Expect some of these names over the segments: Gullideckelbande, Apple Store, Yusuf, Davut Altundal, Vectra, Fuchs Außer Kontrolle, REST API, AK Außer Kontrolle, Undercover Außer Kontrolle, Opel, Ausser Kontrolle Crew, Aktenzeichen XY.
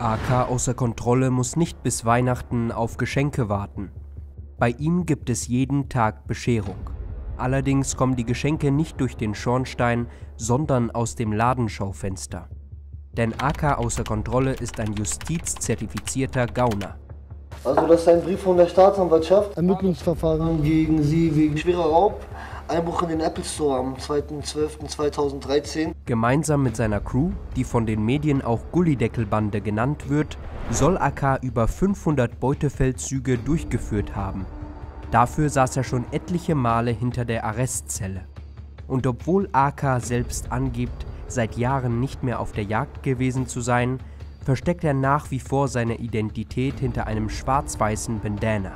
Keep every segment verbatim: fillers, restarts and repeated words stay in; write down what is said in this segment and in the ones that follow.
A K Außer Kontrolle muss nicht bis Weihnachten auf Geschenke warten. Bei ihm gibt es jeden Tag Bescherung. Allerdings kommen die Geschenke nicht durch den Schornstein, sondern aus dem Ladenschaufenster. Denn A K Außer Kontrolle ist ein justizzertifizierter Gauner. Also das ist ein Brief von der Staatsanwaltschaft. Ermittlungsverfahren gegen Sie wegen schwerer Raub, Einbruch in den Apple Store am zweiten zwölften zweitausenddreizehn. Gemeinsam mit seiner Crew, die von den Medien auch Gullideckelbande genannt wird, soll A K über fünfhundert Beutefeldzüge durchgeführt haben. Dafür saß er schon etliche Male hinter der Arrestzelle. Und obwohl A K selbst angibt, seit Jahren nicht mehr auf der Jagd gewesen zu sein, versteckt er nach wie vor seine Identität hinter einem schwarz-weißen Bandana.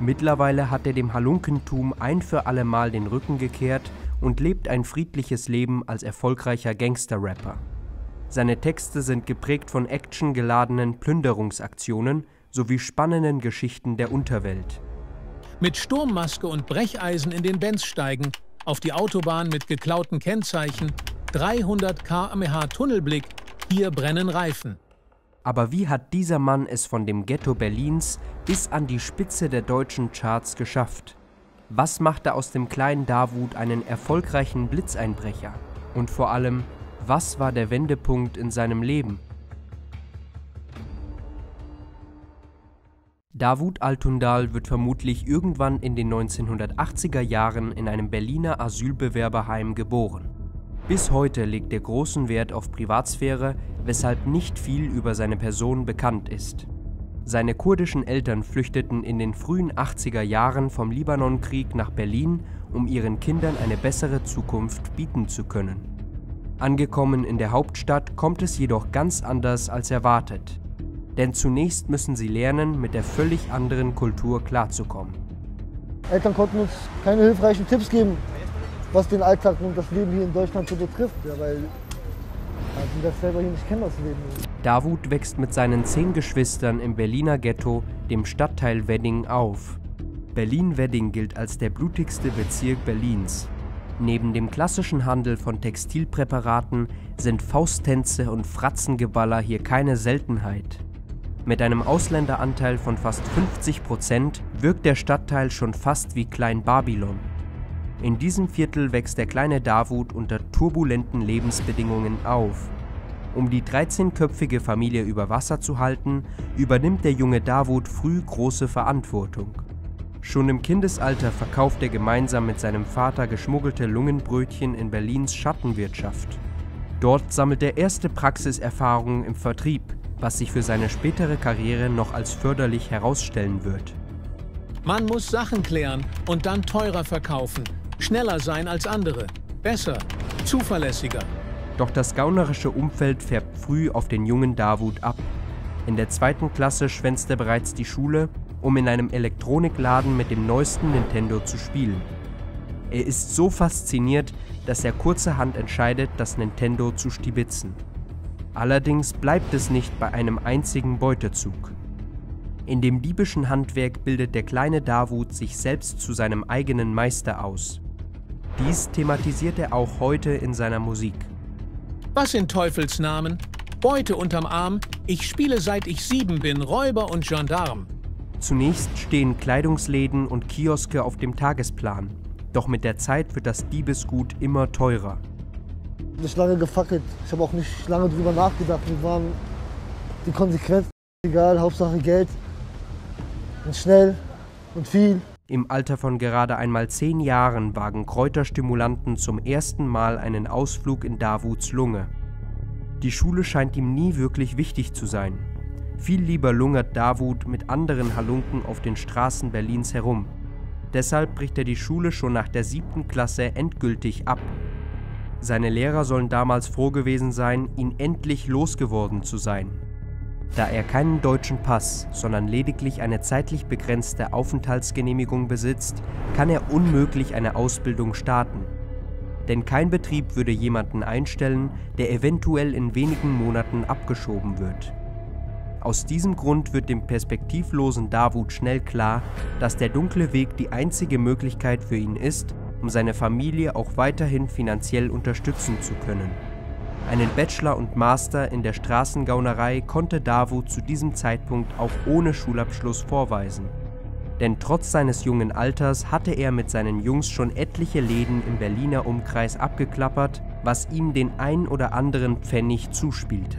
Mittlerweile hat er dem Halunkentum ein für alle Mal den Rücken gekehrt und lebt ein friedliches Leben als erfolgreicher Gangster-Rapper. Seine Texte sind geprägt von actiongeladenen Plünderungsaktionen sowie spannenden Geschichten der Unterwelt. Mit Sturmmaske und Brecheisen in den Benz steigen, auf die Autobahn mit geklauten Kennzeichen, dreihundert Kilometer pro Stunde Tunnelblick, hier brennen Reifen. Aber wie hat dieser Mann es von dem Ghetto Berlins bis an die Spitze der deutschen Charts geschafft? Was machte aus dem kleinen Davut einen erfolgreichen Blitzeinbrecher? Und vor allem, was war der Wendepunkt in seinem Leben? Davut Altundal wird vermutlich irgendwann in den neunzehnhundertachtziger Jahren in einem Berliner Asylbewerberheim geboren. Bis heute legt er großen Wert auf Privatsphäre, weshalb nicht viel über seine Person bekannt ist. Seine kurdischen Eltern flüchteten in den frühen achtziger Jahren vom Libanonkrieg nach Berlin, um ihren Kindern eine bessere Zukunft bieten zu können. Angekommen in der Hauptstadt kommt es jedoch ganz anders als erwartet. Denn zunächst müssen sie lernen, mit der völlig anderen Kultur klarzukommen. Eltern konnten uns keine hilfreichen Tipps geben, was den Alltag und das Leben hier in Deutschland so betrifft, ja, weil sie das selber hier nicht kennen, das Leben. Davut wächst mit seinen zehn Geschwistern im Berliner Ghetto, dem Stadtteil Wedding, auf. Berlin-Wedding gilt als der blutigste Bezirk Berlins. Neben dem klassischen Handel von Textilpräparaten sind Fausttänze und Fratzengeballer hier keine Seltenheit. Mit einem Ausländeranteil von fast fünfzig Prozent wirkt der Stadtteil schon fast wie Klein-Babylon. In diesem Viertel wächst der kleine Davut unter turbulenten Lebensbedingungen auf. Um die dreizehnköpfige Familie über Wasser zu halten, übernimmt der junge Davut früh große Verantwortung. Schon im Kindesalter verkauft er gemeinsam mit seinem Vater geschmuggelte Lungenbrötchen in Berlins Schattenwirtschaft. Dort sammelt er erste Praxiserfahrungen im Vertrieb, was sich für seine spätere Karriere noch als förderlich herausstellen wird. Man muss Sachen klären und dann teurer verkaufen. Schneller sein als andere, besser, zuverlässiger. Doch das gaunerische Umfeld färbt früh auf den jungen Davut ab. In der zweiten Klasse schwänzt er bereits die Schule, um in einem Elektronikladen mit dem neuesten Nintendo zu spielen. Er ist so fasziniert, dass er kurzerhand entscheidet, das Nintendo zu stibitzen. Allerdings bleibt es nicht bei einem einzigen Beutezug. In dem diebischen Handwerk bildet der kleine Davut sich selbst zu seinem eigenen Meister aus. Dies thematisiert er auch heute in seiner Musik. Was in Teufelsnamen? Beute unterm Arm, ich spiele seit ich sieben bin, Räuber und Gendarm. Zunächst stehen Kleidungsläden und Kioske auf dem Tagesplan. Doch mit der Zeit wird das Diebesgut immer teurer. Ich habe nicht lange gefackelt, ich habe auch nicht lange drüber nachgedacht. Mir waren die Konsequenzen egal, Hauptsache Geld. Und schnell und viel. Im Alter von gerade einmal zehn Jahren wagen Kräuterstimulanten zum ersten Mal einen Ausflug in Davuts Lunge. Die Schule scheint ihm nie wirklich wichtig zu sein. Viel lieber lungert Davut mit anderen Halunken auf den Straßen Berlins herum. Deshalb bricht er die Schule schon nach der siebten Klasse endgültig ab. Seine Lehrer sollen damals froh gewesen sein, ihn endlich losgeworden zu sein. Da er keinen deutschen Pass, sondern lediglich eine zeitlich begrenzte Aufenthaltsgenehmigung besitzt, kann er unmöglich eine Ausbildung starten. Denn kein Betrieb würde jemanden einstellen, der eventuell in wenigen Monaten abgeschoben wird. Aus diesem Grund wird dem perspektivlosen Davut schnell klar, dass der dunkle Weg die einzige Möglichkeit für ihn ist, um seine Familie auch weiterhin finanziell unterstützen zu können. Einen Bachelor und Master in der Straßengaunerei konnte Davut zu diesem Zeitpunkt auch ohne Schulabschluss vorweisen. Denn trotz seines jungen Alters hatte er mit seinen Jungs schon etliche Läden im Berliner Umkreis abgeklappert, was ihm den ein oder anderen Pfennig zuspielte.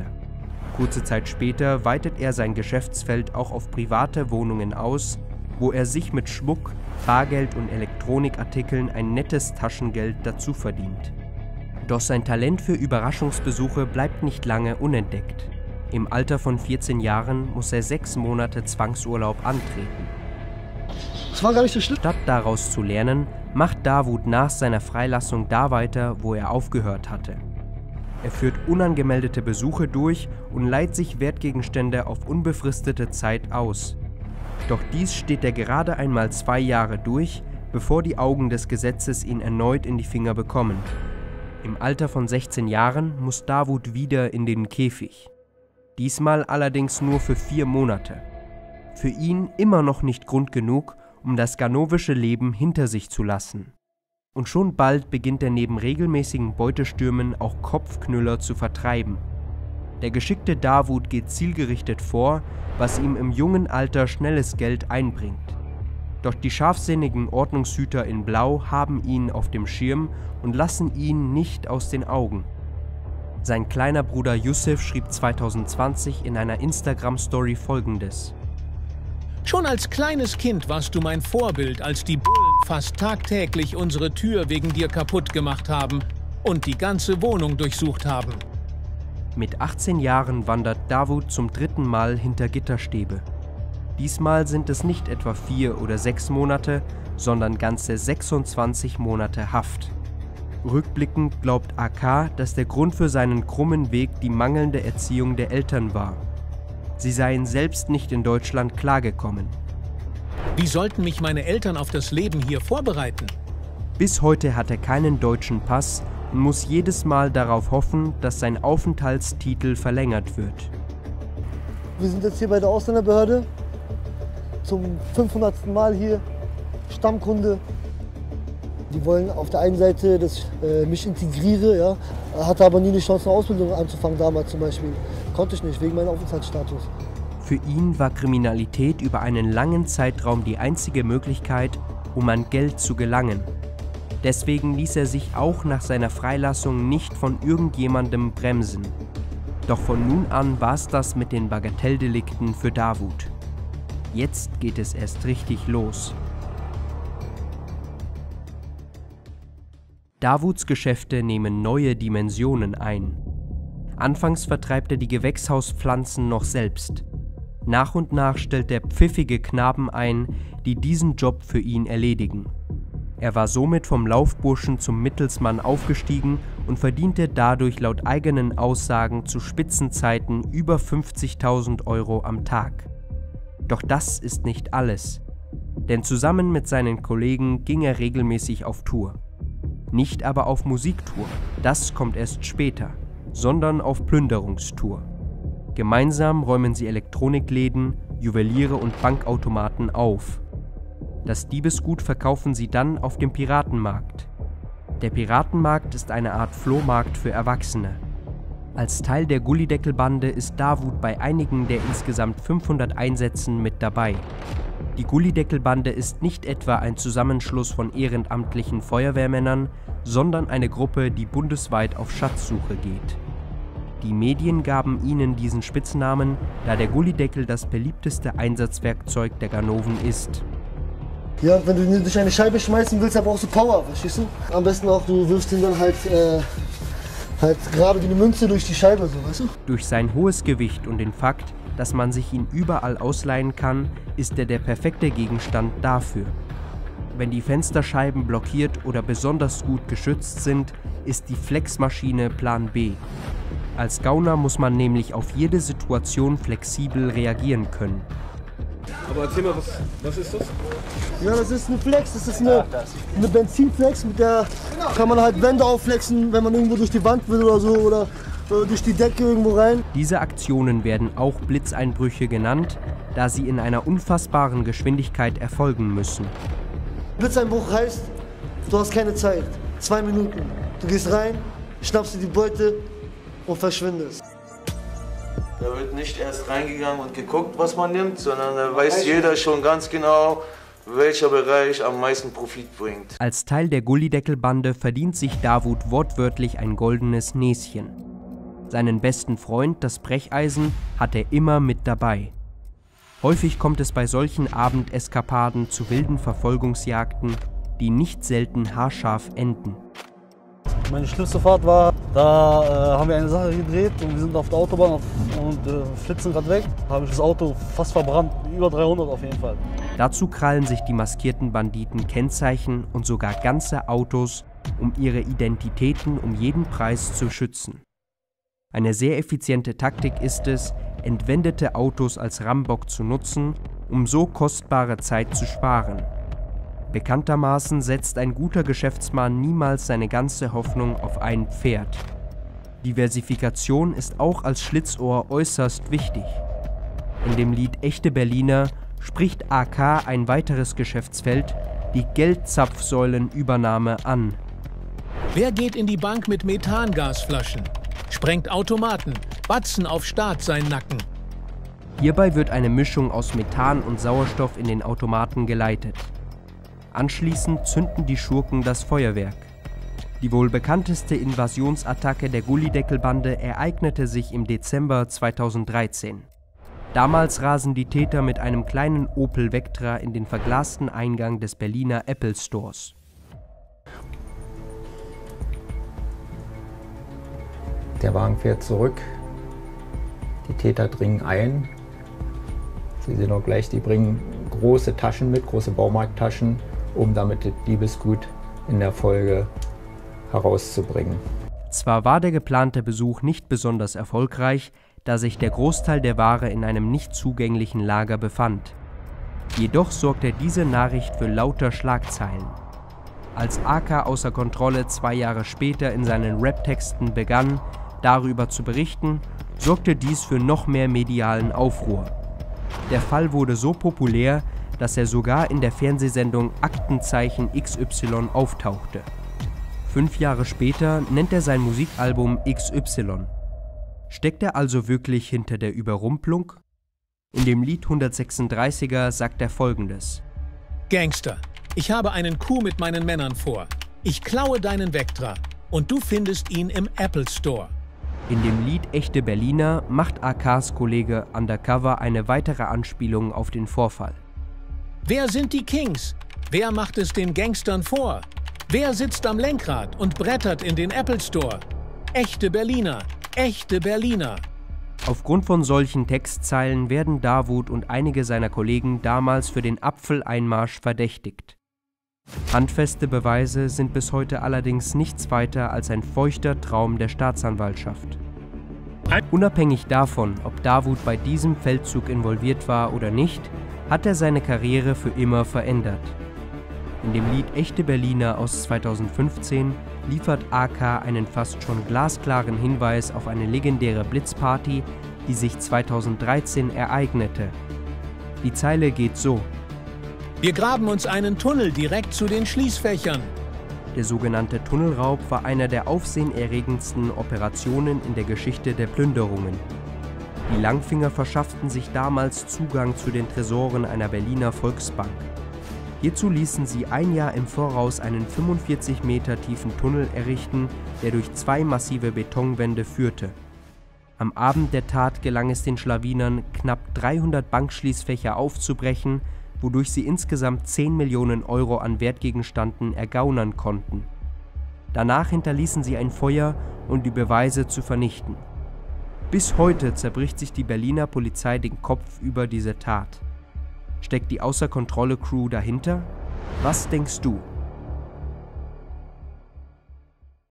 Kurze Zeit später weitet er sein Geschäftsfeld auch auf private Wohnungen aus, wo er sich mit Schmuck, Bargeld und Elektronikartikeln ein nettes Taschengeld dazu verdient. Doch sein Talent für Überraschungsbesuche bleibt nicht lange unentdeckt. Im Alter von vierzehn Jahren muss er sechs Monate Zwangsurlaub antreten. Das war gar nicht so schlimm. Statt daraus zu lernen, macht Davut nach seiner Freilassung da weiter, wo er aufgehört hatte. Er führt unangemeldete Besuche durch und leiht sich Wertgegenstände auf unbefristete Zeit aus. Doch dies steht er gerade einmal zwei Jahre durch, bevor die Augen des Gesetzes ihn erneut in die Finger bekommen. Im Alter von sechzehn Jahren muss Davut wieder in den Käfig. Diesmal allerdings nur für vier Monate. Für ihn immer noch nicht Grund genug, um das ganovische Leben hinter sich zu lassen. Und schon bald beginnt er neben regelmäßigen Beutestürmen auch Kopfknüller zu vertreiben. Der geschickte Davut geht zielgerichtet vor, was ihm im jungen Alter schnelles Geld einbringt. Doch die scharfsinnigen Ordnungshüter in Blau haben ihn auf dem Schirm und lassen ihn nicht aus den Augen. Sein kleiner Bruder Yusuf schrieb zweitausendzwanzig in einer Instagram-Story folgendes: Schon als kleines Kind warst du mein Vorbild, als die Bullen fast tagtäglich unsere Tür wegen dir kaputt gemacht haben und die ganze Wohnung durchsucht haben. Mit achtzehn Jahren wandert Davut zum dritten Mal hinter Gitterstäbe. Diesmal sind es nicht etwa vier oder sechs Monate, sondern ganze sechsundzwanzig Monate Haft. Rückblickend glaubt A K, dass der Grund für seinen krummen Weg die mangelnde Erziehung der Eltern war. Sie seien selbst nicht in Deutschland klargekommen. Wie sollten mich meine Eltern auf das Leben hier vorbereiten? Bis heute hat er keinen deutschen Pass und muss jedes Mal darauf hoffen, dass sein Aufenthaltstitel verlängert wird. Wir sind jetzt hier bei der Ausländerbehörde, zum fünfhundertsten Mal hier, Stammkunde. Die wollen auf der einen Seite, dass ich äh, mich integriere, ja, hatte aber nie eine Chance, eine Ausbildung anzufangen damals zum Beispiel. Konnte ich nicht, wegen meinem Aufenthaltsstatus. Für ihn war Kriminalität über einen langen Zeitraum die einzige Möglichkeit, um an Geld zu gelangen. Deswegen ließ er sich auch nach seiner Freilassung nicht von irgendjemandem bremsen. Doch von nun an war es das mit den Bagatelldelikten für Davut. Jetzt geht es erst richtig los. Davuts Geschäfte nehmen neue Dimensionen ein. Anfangs vertreibt er die Gewächshauspflanzen noch selbst. Nach und nach stellt er pfiffige Knaben ein, die diesen Job für ihn erledigen. Er war somit vom Laufburschen zum Mittelsmann aufgestiegen und verdiente dadurch laut eigenen Aussagen zu Spitzenzeiten über fünfzigtausend Euro am Tag. Doch das ist nicht alles. Denn zusammen mit seinen Kollegen ging er regelmäßig auf Tour. Nicht aber auf Musiktour, das kommt erst später, sondern auf Plünderungstour. Gemeinsam räumen sie Elektronikläden, Juweliere und Bankautomaten auf. Das Diebesgut verkaufen sie dann auf dem Piratenmarkt. Der Piratenmarkt ist eine Art Flohmarkt für Erwachsene. Als Teil der Gullideckelbande ist Davut bei einigen der insgesamt fünfhundert Einsätzen mit dabei. Die Gullideckelbande ist nicht etwa ein Zusammenschluss von ehrenamtlichen Feuerwehrmännern, sondern eine Gruppe, die bundesweit auf Schatzsuche geht. Die Medien gaben ihnen diesen Spitznamen, da der Gullideckel das beliebteste Einsatzwerkzeug der Ganoven ist. Ja, wenn du durch eine Scheibe schmeißen willst, dann brauchst du Power, verstehst du? Am besten auch, du wirfst ihn dann halt, äh, halt gerade wie eine Münze durch die Scheibe, so, weißt du? Durch sein hohes Gewicht und den Fakt, dass man sich ihn überall ausleihen kann, ist er der perfekte Gegenstand dafür. Wenn die Fensterscheiben blockiert oder besonders gut geschützt sind, ist die Flexmaschine Plan B. Als Gauner muss man nämlich auf jede Situation flexibel reagieren können. Aber erzähl mal, was, was ist das? Ja, das ist eine Flex, das ist eine, eine Benzinflex, mit der kann man halt Wände aufflexen, wenn man irgendwo durch die Wand will oder so, oder durch die Decke irgendwo rein. Diese Aktionen werden auch Blitzeinbrüche genannt, da sie in einer unfassbaren Geschwindigkeit erfolgen müssen. Blitzeinbruch heißt, du hast keine Zeit, zwei Minuten. Du gehst rein, schnappst dir die Beute, und verschwindest. Da wird nicht erst reingegangen und geguckt, was man nimmt, sondern da weiß jeder schon ganz genau, welcher Bereich am meisten Profit bringt. Als Teil der Gullideckelbande verdient sich Davut wortwörtlich ein goldenes Näschen. Seinen besten Freund, das Brecheisen, hat er immer mit dabei. Häufig kommt es bei solchen Abendeskapaden zu wilden Verfolgungsjagden, die nicht selten haarscharf enden. Meine schlimmste Fahrt war, da äh, haben wir eine Sache gedreht und wir sind auf der Autobahn auf, und äh, flitzen gerade weg. Da habe ich das Auto fast verbrannt, über dreihundert auf jeden Fall. Dazu krallen sich die maskierten Banditen Kennzeichen und sogar ganze Autos, um ihre Identitäten um jeden Preis zu schützen. Eine sehr effiziente Taktik ist es, entwendete Autos als Rambock zu nutzen, um so kostbare Zeit zu sparen. Bekanntermaßen setzt ein guter Geschäftsmann niemals seine ganze Hoffnung auf ein Pferd. Diversifikation ist auch als Schlitzohr äußerst wichtig. In dem Lied Echte Berliner spricht A K ein weiteres Geschäftsfeld, die Geldzapfsäulenübernahme, an. Wer geht in die Bank mit Methangasflaschen, sprengt Automaten, Batzen auf Staat seinen Nacken. Hierbei wird eine Mischung aus Methan und Sauerstoff in den Automaten geleitet. Anschließend zünden die Schurken das Feuerwerk. Die wohl bekannteste Invasionsattacke der Gullideckelbande ereignete sich im Dezember zweitausenddreizehn. Damals rasen die Täter mit einem kleinen Opel Vectra in den verglasten Eingang des Berliner Apple Stores. Der Wagen fährt zurück, die Täter dringen ein. Sie sehen auch gleich, die bringen große Taschen mit, große Baumarkttaschen, um damit das Diebesgut in der Folge herauszubringen. Zwar war der geplante Besuch nicht besonders erfolgreich, da sich der Großteil der Ware in einem nicht zugänglichen Lager befand. Jedoch sorgte diese Nachricht für lauter Schlagzeilen. Als A K Außer Kontrolle zwei Jahre später in seinen Rap-Texten begann, darüber zu berichten, sorgte dies für noch mehr medialen Aufruhr. Der Fall wurde so populär, dass er sogar in der Fernsehsendung Aktenzeichen X Y auftauchte. Fünf Jahre später nennt er sein Musikalbum X Y. Steckt er also wirklich hinter der Überrumpelung? In dem Lied hundertsechsunddreißiger sagt er folgendes: Gangster, ich habe einen Coup mit meinen Männern vor. Ich klaue deinen Vectra und du findest ihn im Apple Store. In dem Lied Echte Berliner macht A Ks Kollege Undercover eine weitere Anspielung auf den Vorfall. Wer sind die Kings? Wer macht es den Gangstern vor? Wer sitzt am Lenkrad und brettert in den Apple Store? Echte Berliner, echte Berliner. Aufgrund von solchen Textzeilen werden Davut und einige seiner Kollegen damals für den Apfeleinmarsch verdächtigt. Handfeste Beweise sind bis heute allerdings nichts weiter als ein feuchter Traum der Staatsanwaltschaft. Unabhängig davon, ob Davut bei diesem Feldzug involviert war oder nicht, hat er seine Karriere für immer verändert. In dem Lied Echte Berliner aus zweitausendfünfzehn liefert A K einen fast schon glasklaren Hinweis auf eine legendäre Blitzparty, die sich zweitausenddreizehn ereignete. Die Zeile geht so: Wir graben uns einen Tunnel direkt zu den Schließfächern. Der sogenannte Tunnelraub war einer der aufsehenerregendsten Operationen in der Geschichte der Plünderungen. Die Langfinger verschafften sich damals Zugang zu den Tresoren einer Berliner Volksbank. Hierzu ließen sie ein Jahr im Voraus einen fünfundvierzig Meter tiefen Tunnel errichten, der durch zwei massive Betonwände führte. Am Abend der Tat gelang es den Schlawinern, knapp dreihundert Bankschließfächer aufzubrechen, wodurch sie insgesamt zehn Millionen Euro an Wertgegenständen ergaunern konnten. Danach hinterließen sie ein Feuer, um die Beweise zu vernichten. Bis heute zerbricht sich die Berliner Polizei den Kopf über diese Tat. Steckt die Außer-Kontrolle-Crew dahinter? Was denkst du?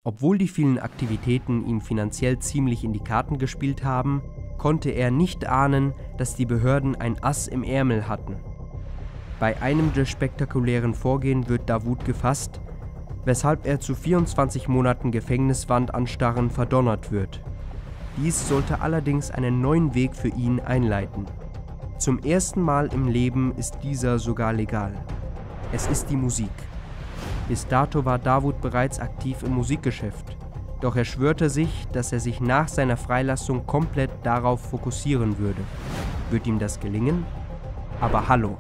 Obwohl die vielen Aktivitäten ihm finanziell ziemlich in die Karten gespielt haben, konnte er nicht ahnen, dass die Behörden ein Ass im Ärmel hatten. Bei einem der spektakulären Vorgehen wird Davut gefasst, weshalb er zu vierundzwanzig Monaten Gefängniswand anstarren verdonnert wird. Dies sollte allerdings einen neuen Weg für ihn einleiten. Zum ersten Mal im Leben ist dieser sogar legal. Es ist die Musik. Bis dato war Davut bereits aktiv im Musikgeschäft. Doch er schwörte sich, dass er sich nach seiner Freilassung komplett darauf fokussieren würde. Wird ihm das gelingen? Aber hallo.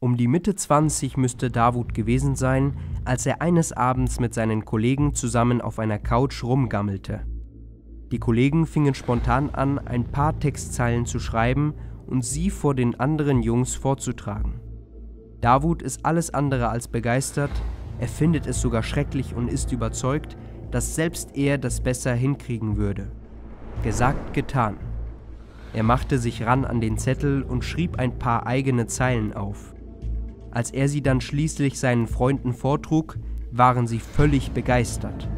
Um die Mitte zwanzig müsste Davut gewesen sein, als er eines Abends mit seinen Kollegen zusammen auf einer Couch rumgammelte. Die Kollegen fingen spontan an, ein paar Textzeilen zu schreiben und sie vor den anderen Jungs vorzutragen. Davut ist alles andere als begeistert, er findet es sogar schrecklich und ist überzeugt, dass selbst er das besser hinkriegen würde. Gesagt, getan. Er machte sich ran an den Zettel und schrieb ein paar eigene Zeilen auf. Als er sie dann schließlich seinen Freunden vortrug, waren sie völlig begeistert.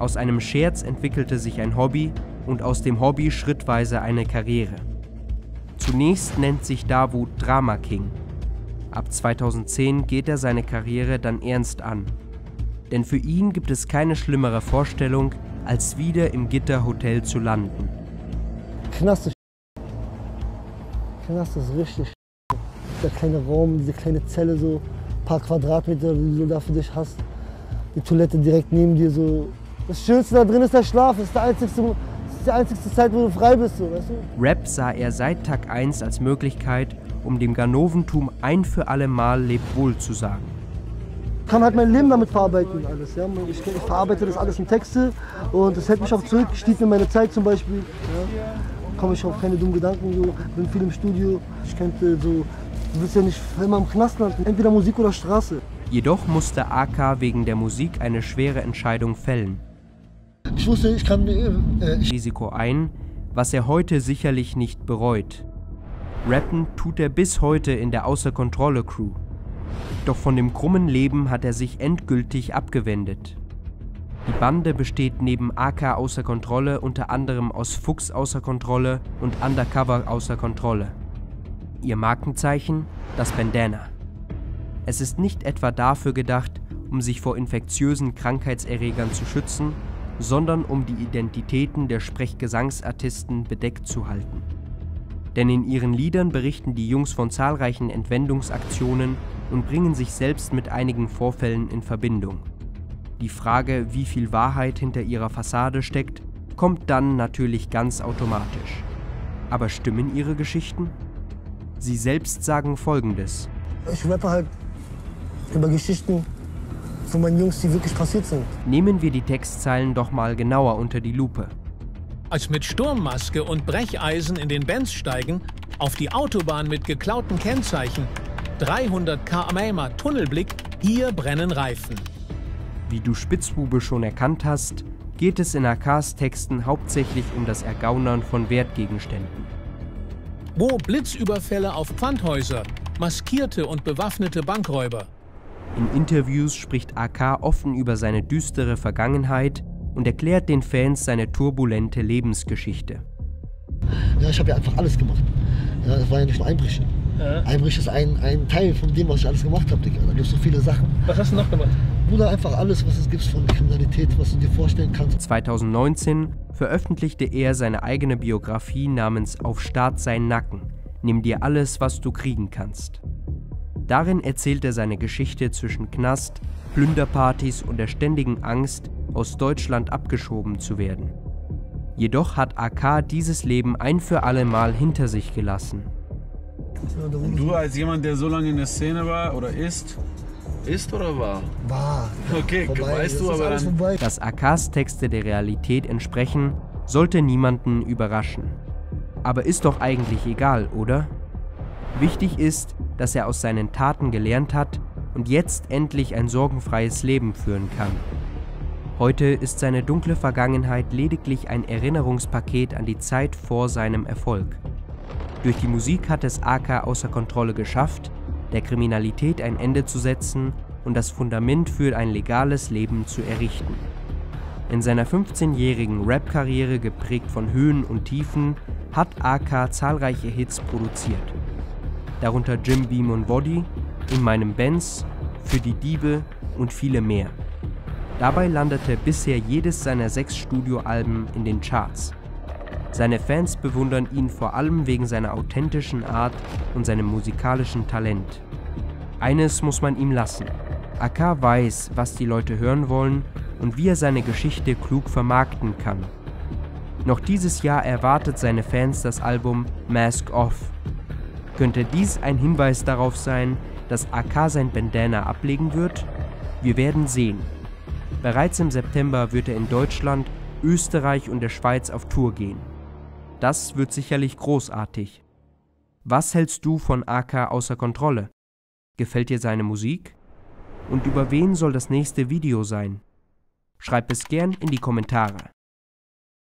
Aus einem Scherz entwickelte sich ein Hobby und aus dem Hobby schrittweise eine Karriere. Zunächst nennt sich Davut Drama King. Ab zweitausendzehn geht er seine Karriere dann ernst an. Denn für ihn gibt es keine schlimmere Vorstellung, als wieder im Gitterhotel zu landen. Knast ist Knast ist richtig. Der kleine Raum, diese kleine Zelle, so ein paar Quadratmeter, die du da für dich hast. Die Toilette direkt neben dir, so. Das Schönste da drin ist der Schlaf, das ist, der einzigste, das ist die einzigste Zeit, wo du frei bist, so, weißt du? Rap sah er seit Tag eins als Möglichkeit, um dem Ganoventum ein für alle Mal Lebwohl zu sagen. Ich kann halt mein Leben damit verarbeiten, alles, ja? ich, ich verarbeite das alles in Texte und das hält mich auch zurück, stiehlt mir meine Zeit zum Beispiel. Ja? Komme ich auf keine dummen Gedanken, so. Bin viel im Studio, ich könnte so, du willst ja nicht immer im Knast landen, entweder Musik oder Straße. Jedoch musste A K wegen der Musik eine schwere Entscheidung fällen. Ich wusste, ich kann äh, ich Risiko ein, was er heute sicherlich nicht bereut. Rappen tut er bis heute in der Außer Kontrolle Crew. Doch von dem krummen Leben hat er sich endgültig abgewendet. Die Bande besteht neben A K Außer Kontrolle unter anderem aus Fuchs Außer Kontrolle und Undercover Außer Kontrolle. Ihr Markenzeichen? Das Bandana. Es ist nicht etwa dafür gedacht, um sich vor infektiösen Krankheitserregern zu schützen, sondern um die Identitäten der Sprechgesangsartisten bedeckt zu halten. Denn in ihren Liedern berichten die Jungs von zahlreichen Entwendungsaktionen und bringen sich selbst mit einigen Vorfällen in Verbindung. Die Frage, wie viel Wahrheit hinter ihrer Fassade steckt, kommt dann natürlich ganz automatisch. Aber stimmen ihre Geschichten? Sie selbst sagen Folgendes. Ich rappe halt über Geschichten von meinen Jungs, die wirklich passiert sind. Nehmen wir die Textzeilen doch mal genauer unter die Lupe. Als mit Sturmmaske und Brecheisen in den Benz steigen, auf die Autobahn mit geklauten Kennzeichen, dreihundert Kilometer pro Stunde Tunnelblick, hier brennen Reifen. Wie du Spitzbube schon erkannt hast, geht es in A Ks Texten hauptsächlich um das Ergaunern von Wertgegenständen. Wo Blitzüberfälle auf Pfandhäuser, maskierte und bewaffnete Bankräuber. In Interviews spricht A K offen über seine düstere Vergangenheit und erklärt den Fans seine turbulente Lebensgeschichte. Ja, ich habe ja einfach alles gemacht. Ja, das war ja nicht nur Einbrechen. Ja. Einbrechen ist ein, ein Teil von dem, was ich alles gemacht habe, Digga. Da gibt es so viele Sachen. Was hast du noch gemacht? Bruder, einfach alles, was es gibt von Kriminalität, was du dir vorstellen kannst. zweitausendneunzehn veröffentlichte er seine eigene Biografie namens Auf Staat sein Nacken. Nimm dir alles, was du kriegen kannst. Darin erzählt er seine Geschichte zwischen Knast, Plünderpartys und der ständigen Angst, aus Deutschland abgeschoben zu werden. Jedoch hat A K dieses Leben ein für alle Mal hinter sich gelassen. Und du als jemand, der so lange in der Szene war oder ist, ist oder war? War. Okay, vorbei. Weißt du aber dann... Dass A Ks Texte der Realität entsprechen, sollte niemanden überraschen. Aber ist doch eigentlich egal, oder? Wichtig ist, dass er aus seinen Taten gelernt hat und jetzt endlich ein sorgenfreies Leben führen kann. Heute ist seine dunkle Vergangenheit lediglich ein Erinnerungspaket an die Zeit vor seinem Erfolg. Durch die Musik hat es A K Außer Kontrolle geschafft, der Kriminalität ein Ende zu setzen und das Fundament für ein legales Leben zu errichten. In seiner fünfzehnjährigen Rap-Karriere, geprägt von Höhen und Tiefen, hat A K zahlreiche Hits produziert. Darunter Jim Beam und Woddy, In meinem Benz, Für die Diebe und viele mehr. Dabei landete bisher jedes seiner sechs Studioalben in den Charts. Seine Fans bewundern ihn vor allem wegen seiner authentischen Art und seinem musikalischen Talent. Eines muss man ihm lassen: A K weiß, was die Leute hören wollen und wie er seine Geschichte klug vermarkten kann. Noch dieses Jahr erwartet seine Fans das Album Mask Off. Könnte dies ein Hinweis darauf sein, dass A K sein Bandana ablegen wird? Wir werden sehen. Bereits im September wird er in Deutschland, Österreich und der Schweiz auf Tour gehen. Das wird sicherlich großartig. Was hältst du von A K Außer Kontrolle? Gefällt dir seine Musik? Und über wen soll das nächste Video sein? Schreib es gern in die Kommentare.